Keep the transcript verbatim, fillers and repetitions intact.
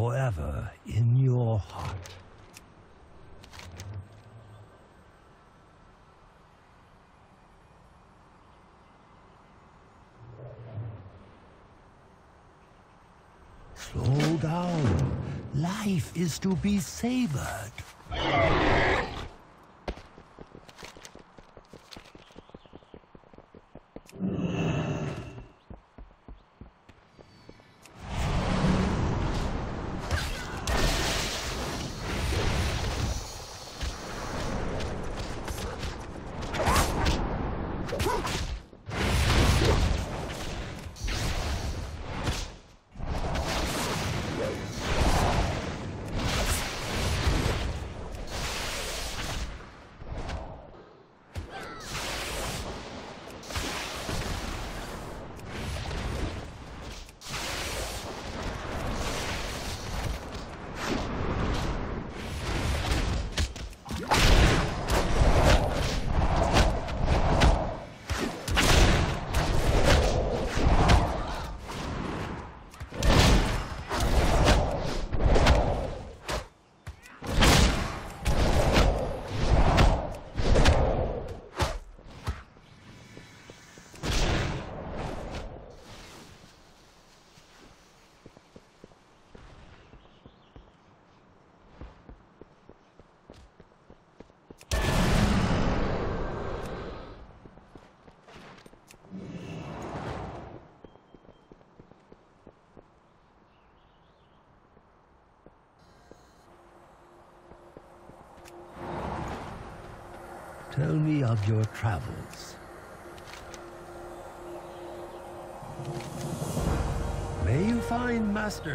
forever in your heart. Slow down. Life is to be savored. Tell me of your travels. May you find master.